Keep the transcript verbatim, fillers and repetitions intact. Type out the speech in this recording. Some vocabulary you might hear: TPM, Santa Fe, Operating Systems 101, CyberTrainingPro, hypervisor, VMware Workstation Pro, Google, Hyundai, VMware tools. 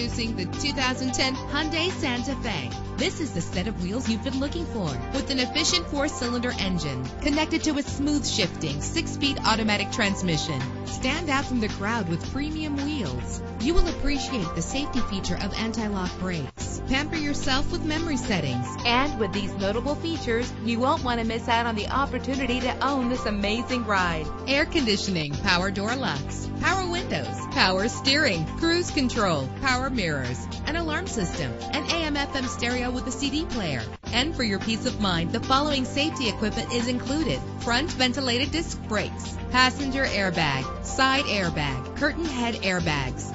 Introducing the two thousand ten Hyundai Santa Fe. This is the set of wheels you've been looking for, with an efficient four-cylinder engine connected to a smooth-shifting six-speed automatic transmission. Stand out from the crowd with premium wheels. You will appreciate the safety feature of anti-lock brakes. Pamper yourself with memory settings. And with these notable features, you won't want to miss out on the opportunity to own this amazing ride. Air conditioning, power door locks, power windows, power steering, cruise control, power mirrors, an alarm system, an A M F M stereo with a C D player. And for your peace of mind, the following safety equipment is included: front ventilated disc brakes, passenger airbag, side airbag, curtain head airbags,